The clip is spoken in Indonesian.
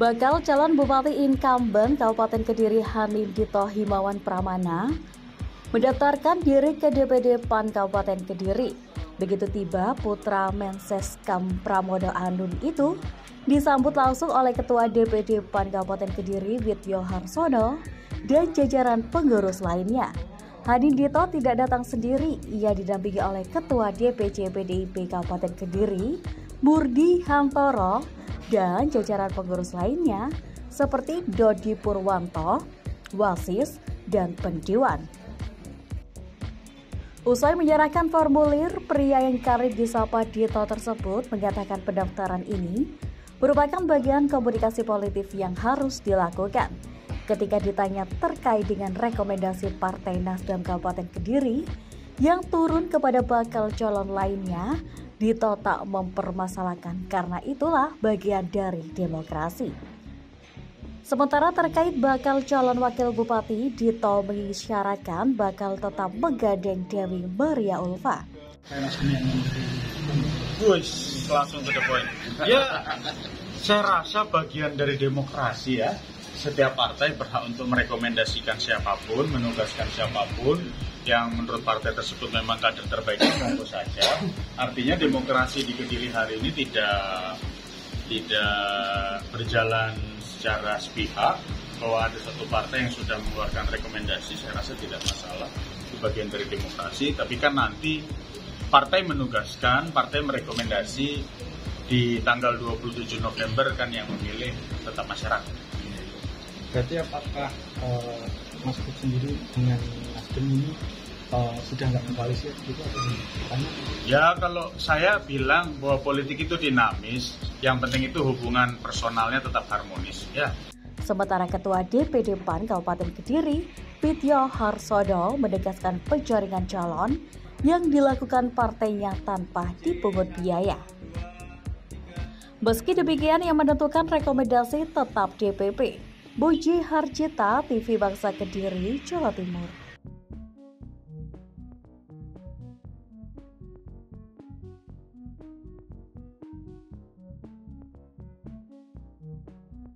Bakal calon Bupati incumbent Kabupaten Kediri Hanindhito Himawan Pramana mendaftarkan diri ke DPD PAN Kabupaten Kediri. Begitu tiba, putra Menseskam Pramono Anung itu disambut langsung oleh Ketua DPD PAN Kabupaten Kediri Widyo Harsono dan jajaran pengurus lainnya. Hanindhito tidak datang sendiri, ia didampingi oleh Ketua DPC PDIP Kabupaten Kediri, Murdi Hantoro, dan jajaran pengurus lainnya seperti Dodi Purwanto, Wasis, dan Pendiwan. Usai menyerahkan formulir, pria yang karib disapa Dito tersebut mengatakan pendaftaran ini merupakan bagian komunikasi politik yang harus dilakukan. Ketika ditanya terkait dengan rekomendasi Partai Nasdem Kabupaten Kediri yang turun kepada bakal calon lainnya, Dito tak mempermasalahkan karena itulah bagian dari demokrasi. Sementara terkait bakal calon wakil bupati, Dito mengisyaratkan bakal tetap menggandeng Dewi Mariya Ulfa. Wush, langsung ke the point. Ya, saya rasa bagian dari demokrasi ya. Setiap partai berhak untuk merekomendasikan siapapun, menugaskan siapapun yang menurut partai tersebut memang kader terbaik itu saja. Artinya demokrasi di Kediri hari ini tidak berjalan secara sepihak. Bahwa ada satu partai yang sudah mengeluarkan rekomendasi, saya rasa tidak masalah, itu bagian dari demokrasi. Tapi kan nanti partai menugaskan, partai merekomendasi di tanggal 27 November kan yang memilih tetap masyarakat. Berarti apakah Mas Buk sendiri dengan Nasdem ini sudah nggak mengkoalisi gitu atau gimana? Ya, kalau saya bilang bahwa politik itu dinamis, yang penting itu hubungan personalnya tetap harmonis. Ya. Sementara Ketua DPD PAN Kabupaten Kediri, Widyo Harsono menegaskan penjaringan calon yang dilakukan partainya tanpa dipungut biaya. Meski demikian, yang menentukan rekomendasi tetap DPP. Boji Harjita, TV Bangsa Kediri, Jawa Timur.